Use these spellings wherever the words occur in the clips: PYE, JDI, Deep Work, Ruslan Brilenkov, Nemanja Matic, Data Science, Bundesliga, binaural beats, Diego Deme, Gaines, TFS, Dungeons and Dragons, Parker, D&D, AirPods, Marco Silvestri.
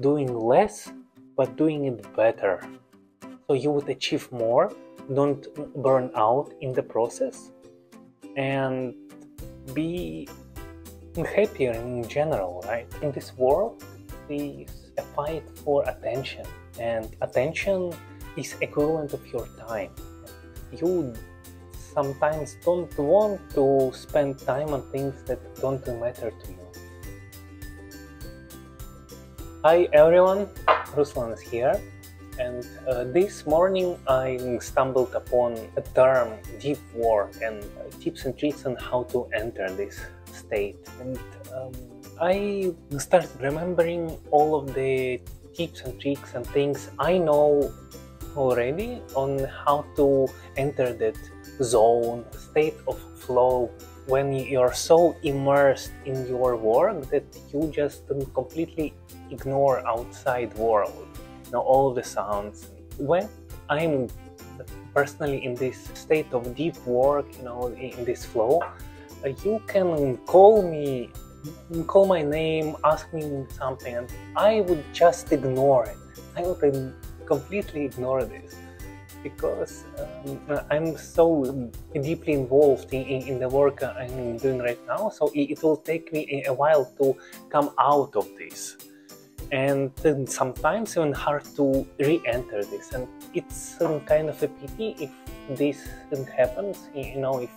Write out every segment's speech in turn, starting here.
doing less but doing it better, so you would achieve more, don't burn out in the process, and be happier in general, right? In this world is a fight for attention, and attention is equivalent of your time. You sometimes don't want to spend time on things that don't matter to you. Hi everyone, Ruslan is here, and this morning I stumbled upon a term, deep work, and tips and tricks on how to enter this state. And I started remembering all of the tips and tricks and things I know already on how to enter that zone, state of flow, when you're so immersed in your work that you just completely ignore outside world, you know, all the sounds. When I'm personally in this state of deep work, you know, in this flow, you can call my name, ask me something, and I would just ignore it. I would completely ignore this, because I'm so deeply involved in the work I'm doing right now, so it will take me a while to come out of this. And then sometimes even hard to re-enter this, and it's kind of a pity if this happens, you know, if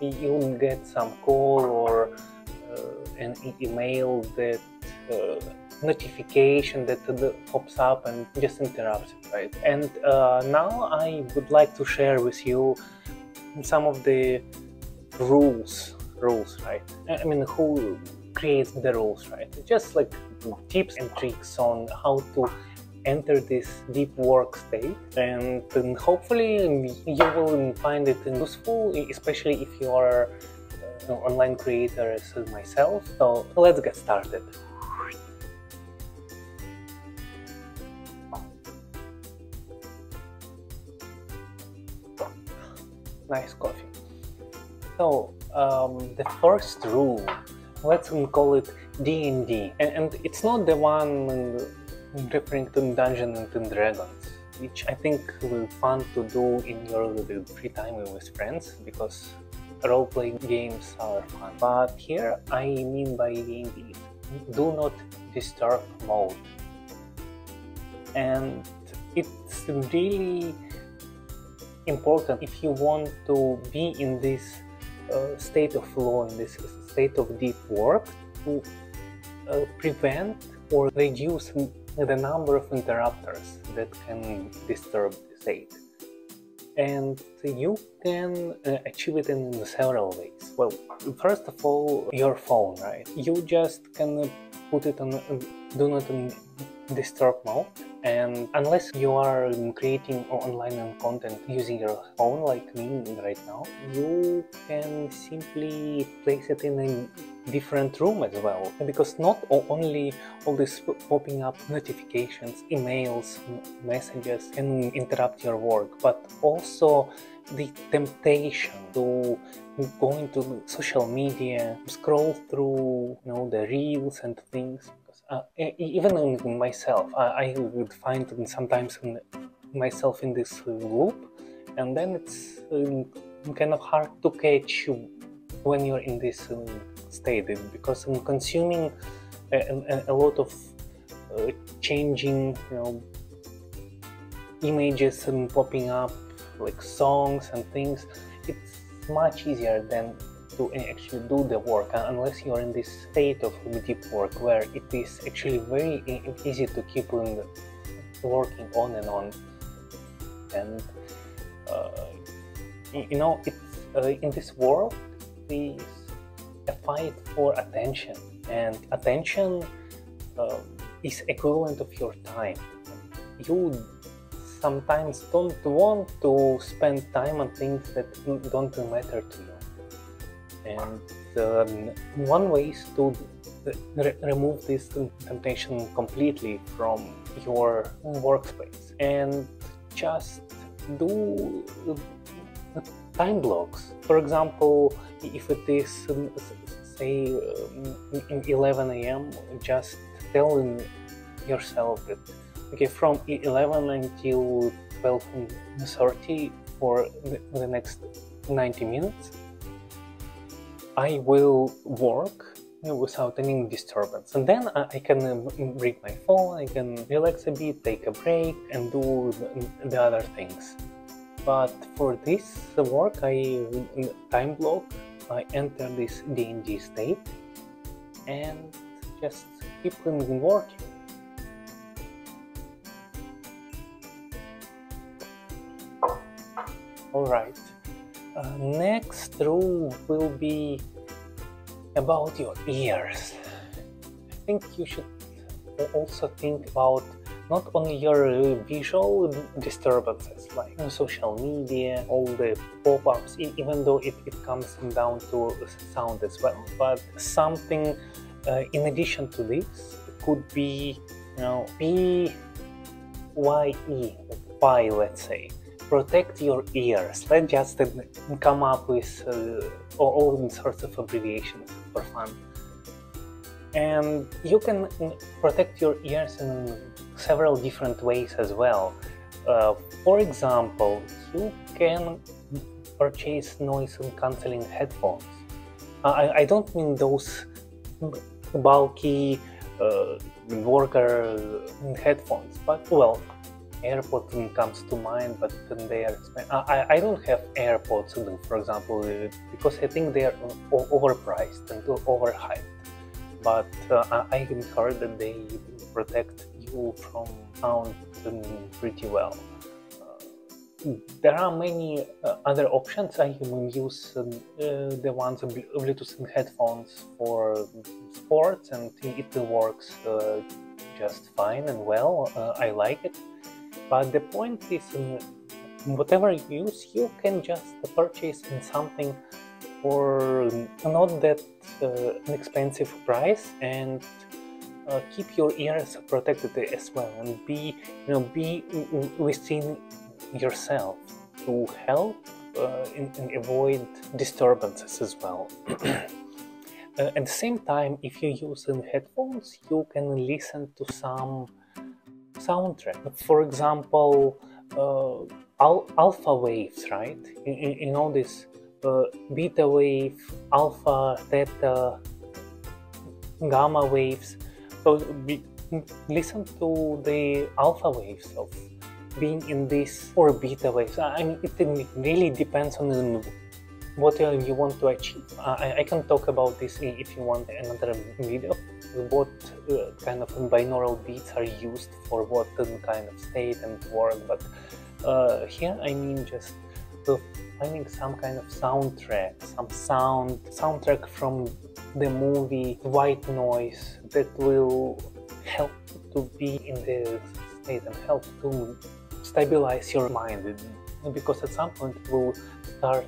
you get some call or an email, that notification that pops up and just interrupts it, right? And now I would like to share with you some of the rules, right? I mean, who creates the rules, right? Just like tips and tricks on how to enter this deep work state, and hopefully you will find it useful, especially if you are an online creator as myself. So let's get started. Nice coffee. So the first rule, let's call it D&D, and it's not the one referring to Dungeons and Dragons, which I think will be fun to do in your free time with friends, because role-playing games are fun. But here I mean by D&D, do not disturb mode, and it's really important if you want to be in this state of flow, in this state of deep work, to prevent or reduce the number of interrupters that can disturb the state. And you can achieve it in several ways. Well, first of all, your phone, right? You just can put it on do not disturb mode, and unless you are creating online content using your phone like me right now, you can simply place it in a different room as well, because not only all these popping up notifications, emails, messages can interrupt your work, but also the temptation to go into social media, scroll through, you know, the reels and things. Even myself, I would find sometimes myself in this loop, and then it's kind of hard to catch when you're in this state, because I'm consuming a lot of changing, you know, images and popping up, like songs and things. It's much easier than to actually do the work, unless you are in this state of deep work where it is actually very easy to keep on working on and on. And you know, it's in this world is a fight for attention, and attention is equivalent of your time. You sometimes don't want to spend time on things that don't matter to you. And one way is to remove this temptation completely from your workspace, and just do time blocks. For example, if it is, say, 11 a.m., just tell yourself that, okay, from 11 until 12:30 for the next 90 minutes, I will work without any disturbance, and then I can read my phone, I can relax a bit, take a break, and do the other things. But for this work, I time block, I enter this D&D state, and just keep working. Alright, next rule will be about your ears. I think you should also think about not only your visual disturbances like social media, all the pop-ups, even though it comes down to sound as well, but something in addition to this could be, you know, PYE, PYE, let's say. Protect your ears. Let's just come up with all sorts of abbreviations for fun. And you can protect your ears in several different ways as well. For example, you can purchase noise and cancelling headphones. I don't mean those bulky worker headphones, but well, AirPods comes to mind, but they are expensive. I don't have AirPods, for example, because I think they are overpriced and overhyped. But I heard that they protect you from sound pretty well. There are many other options. I use the ones Bluetooth headphones for sports, and it works just fine and well. I like it. But the point is, whatever you use, you can just purchase something for not that expensive price, and keep your ears protected as well, and be within yourself to help and avoid disturbances as well. At the same time, if you use headphones, you can listen to some soundtrack. For example, alpha waves, right? You know this beta wave, alpha, theta, gamma waves. So listen to the alpha waves of being in this, or beta waves. I mean, it really depends on what you want to achieve. I can talk about this if you want another video. What kind of binaural beats are used for what kind of state and work, but here I mean just finding some kind of soundtrack, soundtrack from the movie, white noise, that will help to be in the state and help to stabilize your mind, because at some point it will start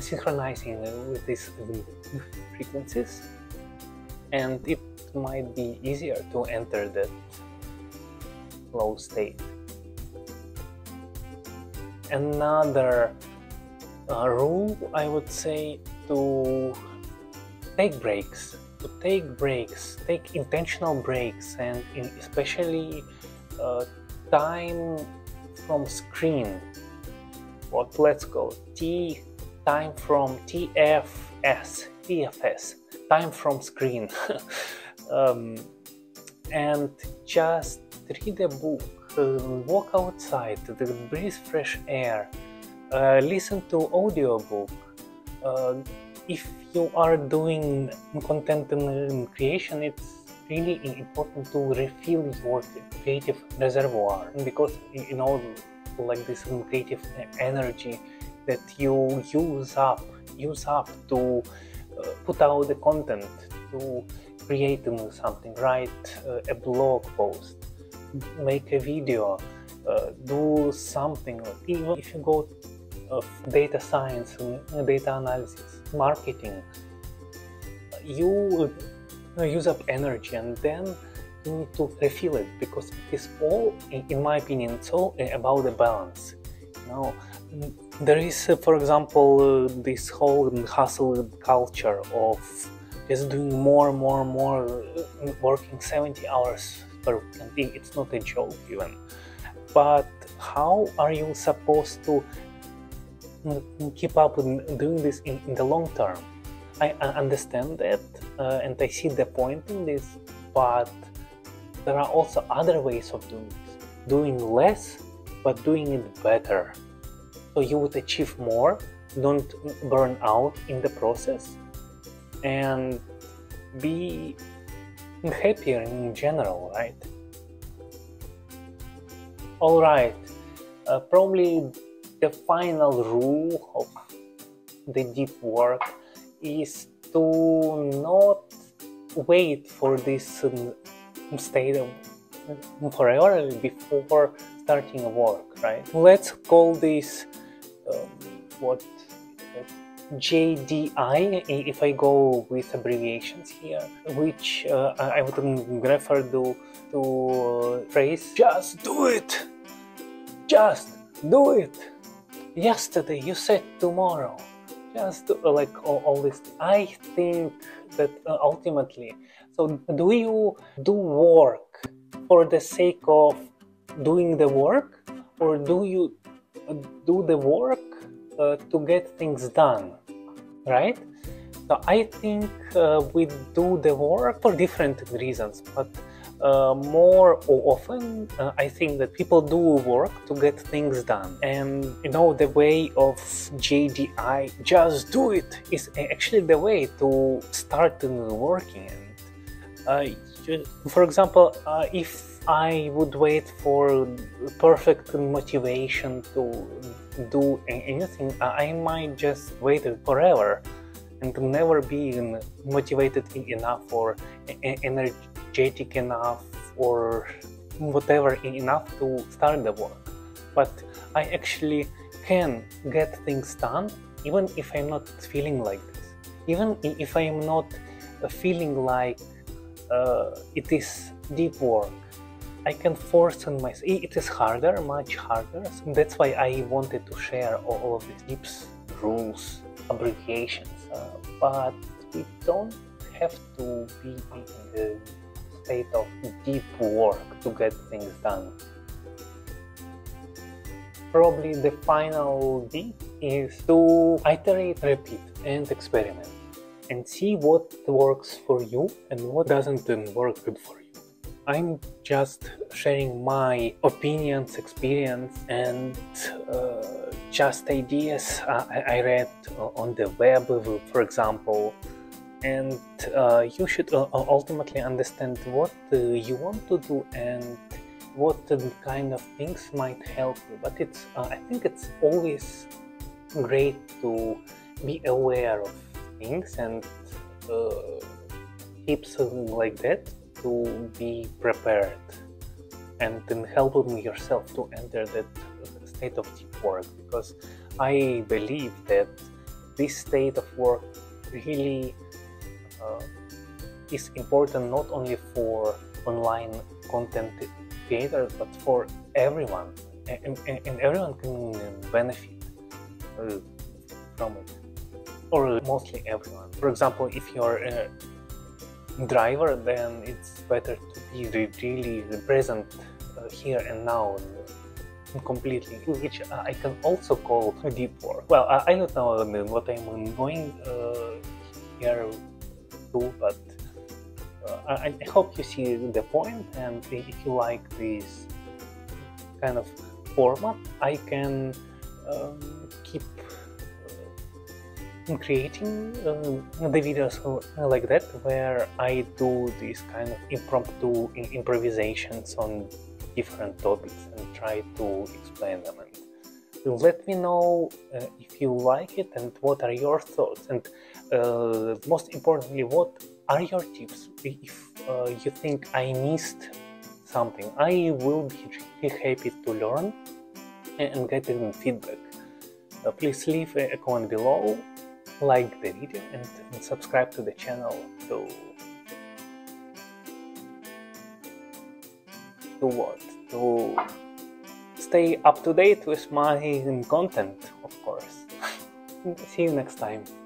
synchronizing with these frequencies, and it might be easier to enter that flow state. Another rule, I would say, to take breaks, take intentional breaks, and especially time from screen, or let's go time from TFS, time from screen. And just read a book, walk outside, breathe fresh air, listen to audiobook. If you are doing content creation, it's really important to refill your creative reservoir, because you know, like this creative energy that you use up to put out the content, to create something, write a blog post, make a video, do something. Even if you go data science, data analysis, marketing, you use up energy, and then you need to refill it, because it's all, in my opinion, it's all about the balance. You know, there is, for example, this whole hustle culture of just doing more, working 70 hours deeper it can be. It's not a joke even. But how are you supposed to keep up with doing this in the long term? I understand that and I see the point in this, but there are also other ways of doing this. Doing less, but doing it better. So you would achieve more, don't burn out in the process, and be happier in general, right? All right, probably the final rule of the deep work is to not wait for this state of priority before starting a work, right? Let's call this JDI, if I go with abbreviations here, which I would refer to phrase "just do it, just do it, yesterday you said tomorrow." Just like all this, I think that ultimately, so do you do work for the sake of doing the work, or do you do the work to get things done, right? So I think we do the work for different reasons, but more often I think that people do work to get things done, and you know, the way of JDI, just do it, is actually the way to start working. And for example, if I would wait for perfect motivation to do anything, I might just wait forever and never be motivated enough or energy enough or whatever enough to start the work. But I actually can get things done even if I'm not feeling like this, even if I'm not feeling like it is deep work. I can force on myself. It is harder, much harder, so that's why I wanted to share all of these tips, rules, abbreviations, but we don't have to be in the state of deep work to get things done. Probably the final tip is to iterate, repeat, and experiment, and see what works for you and what doesn't work good for you. I'm just sharing my opinions, experience, and just ideas I read on the web, for example. And you should ultimately understand what you want to do and what kind of things might help you. But it's, I think it's always great to be aware of things and tips like that to be prepared and then help yourself to enter that state of deep work, because I believe that this state of work really is important not only for online content creators but for everyone, and everyone can benefit from it, or mostly everyone. For example, if you're a driver, then it's better to be really present here and now completely, which I can also call deep work. Well, I don't know what I'm going here, but I hope you see the point, and if you like this kind of format, I can keep creating the videos like that, where I do these kind of impromptu improvisations on different topics and try to explain them. And let me know if you like it and what are your thoughts, and most importantly, what are your tips? If you think I missed something, I will be really happy to learn and get feedback. Please leave a comment below, like the video, and subscribe to the channel to stay up to date with my content, of course. See you next time.